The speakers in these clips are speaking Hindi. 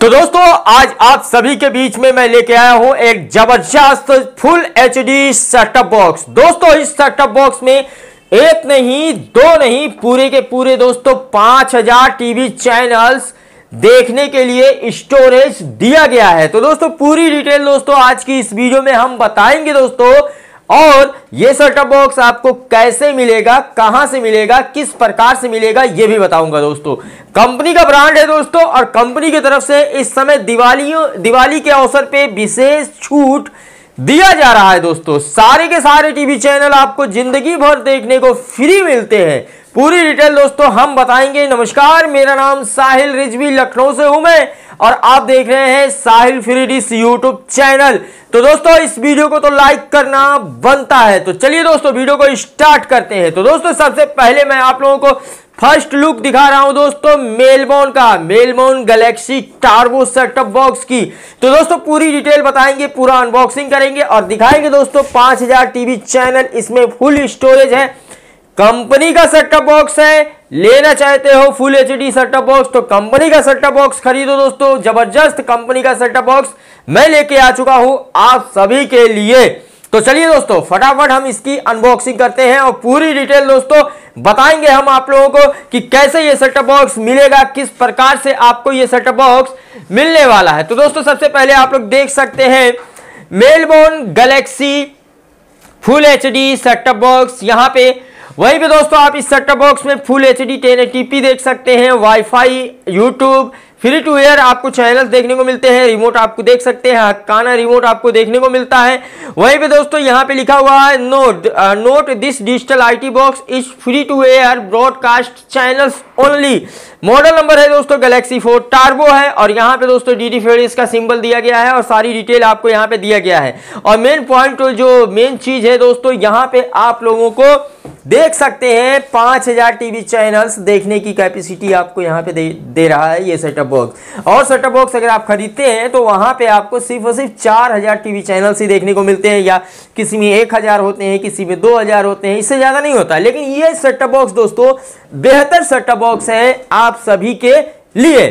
तो दोस्तों आज आप सभी के बीच में मैं लेके आया हूं एक जबरदस्त फुल एचडी सेटअप बॉक्स। दोस्तों इस सेटअप बॉक्स में एक नहीं दो नहीं पूरे के पूरे दोस्तों 5000 टीवी चैनल्स देखने के लिए स्टोरेज दिया गया है। तो दोस्तों पूरी डिटेल दोस्तों आज की इस वीडियो में हम बताएंगे दोस्तों, और ये सेटअप बॉक्स आपको कैसे मिलेगा, कहां से मिलेगा, किस प्रकार से मिलेगा, ये भी बताऊंगा। दोस्तों कंपनी का ब्रांड है दोस्तों, और कंपनी की तरफ से इस समय दिवाली के अवसर पे विशेष छूट दिया जा रहा है। दोस्तों सारे के सारे टीवी चैनल आपको जिंदगी भर देखने को फ्री मिलते हैं। पूरी डिटेल दोस्तों हम बताएंगे। नमस्कार, मेरा नाम साहिल रिजवी, लखनऊ से हूं मैं, और आप देख रहे हैं साहिल फ्रीडीस यूट्यूब चैनल। तो दोस्तों इस वीडियो को तो लाइक करना बनता है। तो चलिए दोस्तों वीडियो को स्टार्ट करते हैं। तो दोस्तों सबसे पहले मैं आप लोगों को फर्स्ट लुक दिखा रहा हूं दोस्तों मेलबोर्न का, Melbourne Galaxy turbo setup box की। तो दोस्तों पूरी डिटेल बताएंगे, पूरा अनबॉक्सिंग करेंगे और दिखाएंगे दोस्तों 5000 टीवी चैनल इसमें फुल स्टोरेज है। कंपनी का सेटअप बॉक्स है। लेना चाहते हो फुल एचडी सेटअप बॉक्स तो कंपनी का सेटअप बॉक्स खरीदो। दोस्तों जबरदस्त कंपनी का सेटअप बॉक्स मैं लेके आ चुका हूं आप सभी के लिए। तो चलिए दोस्तों फटाफट हम इसकी अनबॉक्सिंग करते हैं और पूरी डिटेल दोस्तों बताएंगे हम आप लोगों को कि कैसे ये सेटअप बॉक्स मिलेगा, किस प्रकार से आपको ये सेटअप बॉक्स मिलने वाला है। तो दोस्तों सबसे पहले आप लोग देख सकते हैं Melbourne Galaxy full HD setup box. यहाँ पे वहीं पे दोस्तों आप इस सेटअप बॉक्स में फुल एचडी 1080p देख सकते हैं, WiFi, YouTube, free to air आपको चैनल देखने को मिलते हैं। रिमोट आपको देख सकते हैं, हकाना रिमोट आपको देखने को मिलता है। वहीं पे दोस्तों यहाँ पे लिखा हुआ है note this digital IT box is free to air broadcast channels only. Model number है दोस्तों गैलेक्सी 4 टार्बो है, और यहाँ पे दोस्तों डीडी फ्री डिश का सिंबल दिया गया है और सारी डिटेल आपको यहाँ पे दिया गया है। और मेन पॉइंट जो मेन चीज है दोस्तों, यहाँ पे आप लोगों को देख सकते हैं 5000 टीवी चैनल्स देखने की कैपेसिटी आपको यहाँ पे दे रहा है ये सेटअप बॉक्स। और सेटअप बॉक्स अगर आप खरीदते हैं तो वहाँ पे आपको सिर्फ और सिर्फ 4000 टीवी चैनल्स ही देखने को मिलते हैं, या किसी में 1000 होते हैं, किसी में 2000 होते हैं, इससे ज़्यादा नहीं होता। लेकिन ये सेटअप बॉक्स दोस्तों बेहतर सेटअप बॉक्स है आप सभी के लिए।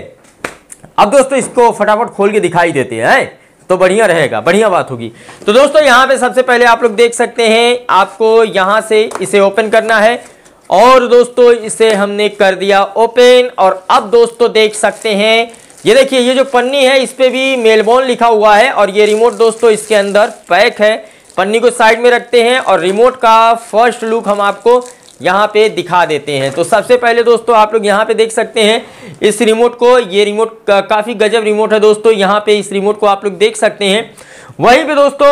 अब दोस्तों इसको फटाफट खोल के दिखाई देते हैं तो बढ़िया रहेगा, बढ़िया बात होगी। तो दोस्तों यहाँ पे सबसे पहले आप लोग देख सकते हैं, आपको यहाँ से इसे ओपन करना है, और दोस्तों इसे हमने कर दिया ओपन। और अब दोस्तों देख सकते हैं, ये देखिए ये जो पन्नी है इस पे भी मेलबोर्न लिखा हुआ है, और ये रिमोट दोस्तों इसके अंदर पैक है। पन्नी को साइड में रखते हैं और रिमोट का फर्स्ट लुक हम आपको यहाँ पे दिखा देते हैं। तो सबसे पहले दोस्तों आप लोग यहाँ पे देख सकते हैं इस रिमोट को, ये रिमोट काफ़ी गजब रिमोट है दोस्तों। यहाँ पे इस रिमोट को आप लोग देख सकते हैं। वहीं पे दोस्तों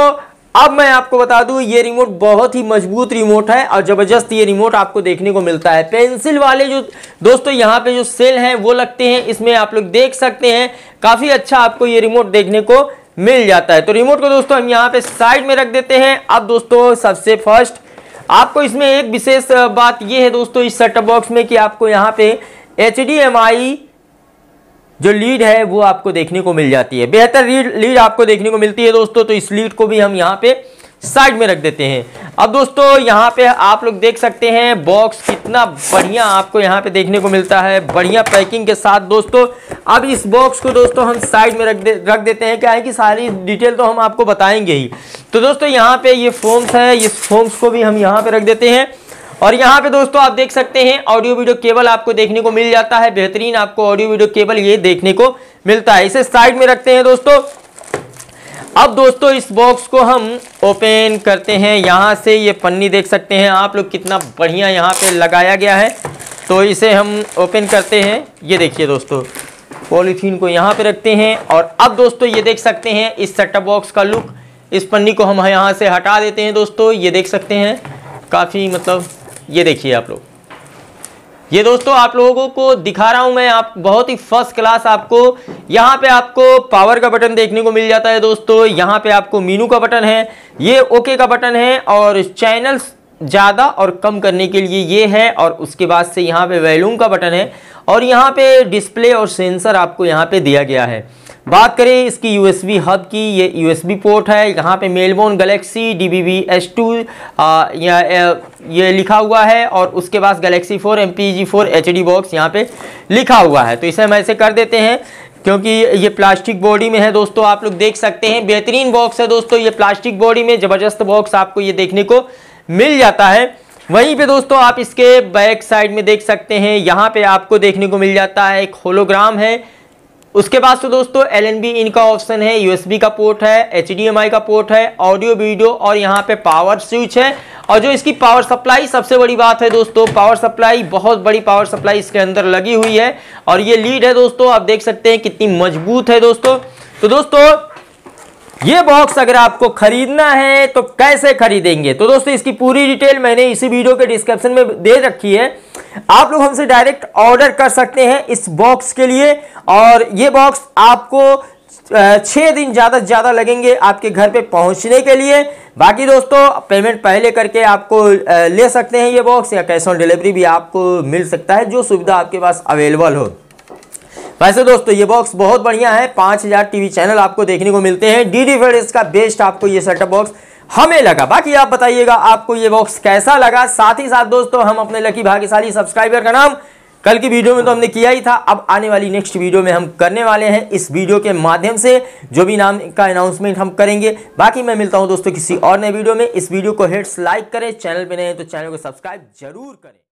अब मैं आपको बता दूं ये रिमोट बहुत ही मजबूत रिमोट है, और ज़बरदस्त ये रिमोट आपको देखने को मिलता है। पेंसिल वाले जो दोस्तों यहाँ पे जो सेल हैं वो लगते हैं, इसमें आप लोग देख सकते हैं काफ़ी अच्छा आपको ये रिमोट देखने को मिल जाता है। तो रिमोट को दोस्तों हम यहाँ पे साइड में रख देते हैं। अब दोस्तों सबसे फर्स्ट आपको इसमें एक विशेष बात यह है दोस्तों इस सेटअप बॉक्स में कि आपको यहाँ पे HDMI जो लीड है वो आपको देखने को मिल जाती है, बेहतर लीड आपको देखने को मिलती है दोस्तों। तो इस लीड को भी हम यहाँ पे साइड में रख देते हैं। अब दोस्तों यहाँ पे आप लोग देख सकते हैं बॉक्स कितना बढ़िया आपको यहाँ पे देखने को मिलता है, बढ़िया पैकिंग के साथ दोस्तों। अब इस बॉक्स को दोस्तों हम साइड में रख देते हैं, क्या है कि सारी डिटेल तो हम आपको बताएंगे ही। तो दोस्तों यहाँ पे ये फोम्स है, ये फोम्स को भी हम यहाँ पे रख देते हैं। और यहाँ पे दोस्तों आप देख सकते हैं ऑडियो वीडियो केबल आपको देखने को मिल जाता है, बेहतरीन आपको ऑडियो वीडियो केबल ये देखने को मिलता है। इसे साइड में रखते हैं दोस्तों। अब दोस्तों इस बॉक्स को हम ओपन करते हैं। यहाँ से ये पन्नी देख सकते हैं आप लोग कितना बढ़िया यहाँ पे लगाया गया है। तो इसे हम ओपन करते हैं। ये देखिए दोस्तों पॉलीथीन को यहाँ पे रखते हैं। और अब दोस्तों ये देख सकते हैं इस सेटअप बॉक्स का लुक। इस पन्नी को हम यहाँ से हटा देते हैं दोस्तों। ये देख सकते हैं काफ़ी, मतलब ये देखिए आप लोग, ये दोस्तों आप लोगों को दिखा रहा हूं मैं, आप बहुत ही फर्स्ट क्लास। आपको यहां पे आपको पावर का बटन देखने को मिल जाता है दोस्तों। यहां पे आपको मेनू का बटन है, ये ओके का बटन है, और चैनल्स ज़्यादा और कम करने के लिए ये है। और उसके बाद से यहाँ पे वॉल्यूम का बटन है, और यहाँ पे डिस्प्ले और सेंसर आपको यहाँ पे दिया गया है। बात करें इसकी USB हब की, ये USB पोर्ट है। यहाँ पे मेलबोर्न गैलेक्सी DBVS2 ये लिखा हुआ है, और उसके बाद गैलेक्सी 4 MPG4 HD बॉक्स यहाँ पे लिखा हुआ है। तो इसे हम ऐसे कर देते हैं। क्योंकि ये प्लास्टिक बॉडी में है दोस्तों, आप लोग देख सकते हैं बेहतरीन बॉक्स है दोस्तों, ये प्लास्टिक बॉडी में ज़बरदस्त बॉक्स आपको ये देखने को मिल जाता है। वहीं पे दोस्तों आप इसके बैक साइड में देख सकते हैं, यहाँ पे आपको देखने को मिल जाता है एक होलोग्राम है। उसके बाद तो दोस्तों एलएनबी इनका ऑप्शन है, यूएसबी का पोर्ट है, एचडीएमआई का पोर्ट है, ऑडियो वीडियो और यहाँ पे पावर स्विच है। और जो इसकी पावर सप्लाई, सबसे बड़ी बात है दोस्तों पावर सप्लाई, बहुत बड़ी पावर सप्लाई इसके अंदर लगी हुई है। और ये लीड है दोस्तों, आप देख सकते हैं कितनी मजबूत है दोस्तों। तो दोस्तों ये बॉक्स अगर आपको खरीदना है तो कैसे खरीदेंगे, तो दोस्तों इसकी पूरी डिटेल मैंने इसी वीडियो के डिस्क्रिप्शन में दे रखी है। आप लोग हमसे डायरेक्ट ऑर्डर कर सकते हैं इस बॉक्स के लिए। और ये बॉक्स आपको 6 दिन ज़्यादा से ज़्यादा लगेंगे आपके घर पे पहुंचने के लिए। बाकी दोस्तों पेमेंट पहले करके आपको ले सकते हैं ये बॉक्स, या कैश ऑन डिलीवरी भी आपको मिल सकता है, जो सुविधा आपके पास अवेलेबल हो। वैसे दोस्तों ये बॉक्स बहुत बढ़िया है, 5000 टीवी चैनल आपको देखने को मिलते हैं, डीडी फ्री डिश का बेस्ट आपको ये सेटअप बॉक्स हमें लगा। बाकी आप बताइएगा आपको ये बॉक्स कैसा लगा। साथ ही साथ दोस्तों हम अपने लकी भाग्यशाली सब्सक्राइबर का नाम कल की वीडियो में तो हमने किया ही था, अब आने वाली नेक्स्ट वीडियो में हम करने वाले हैं, इस वीडियो के माध्यम से जो भी नाम का अनाउंसमेंट हम करेंगे। बाकी मैं मिलता हूँ दोस्तों किसी और नए वीडियो में। इस वीडियो को हेड्स लाइक करें, चैनल पर नए हैं तो चैनल को सब्सक्राइब जरूर करें।